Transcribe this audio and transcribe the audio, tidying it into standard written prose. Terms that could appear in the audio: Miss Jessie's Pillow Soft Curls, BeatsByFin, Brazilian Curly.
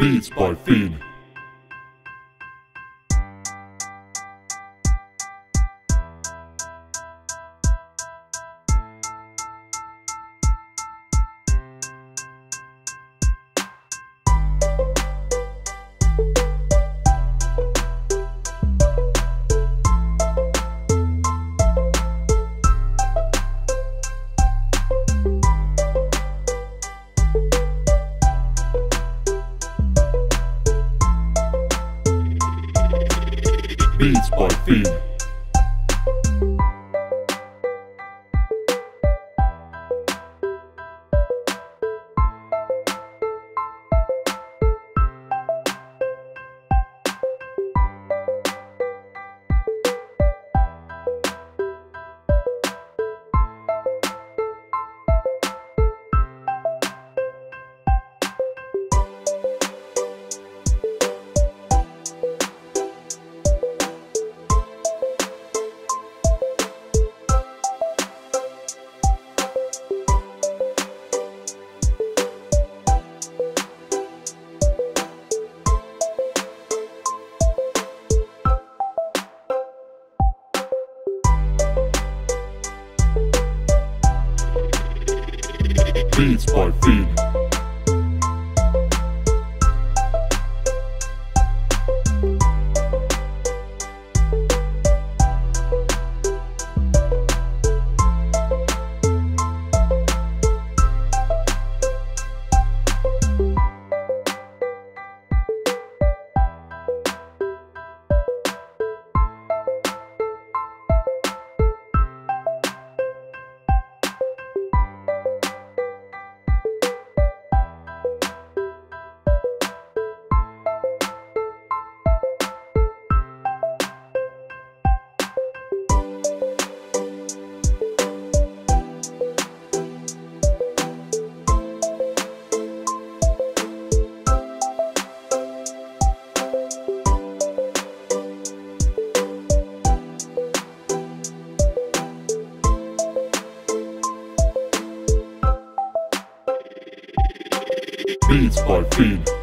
BeatsByFin. BeatsByFin. BeatsByFin. BeatsByFin.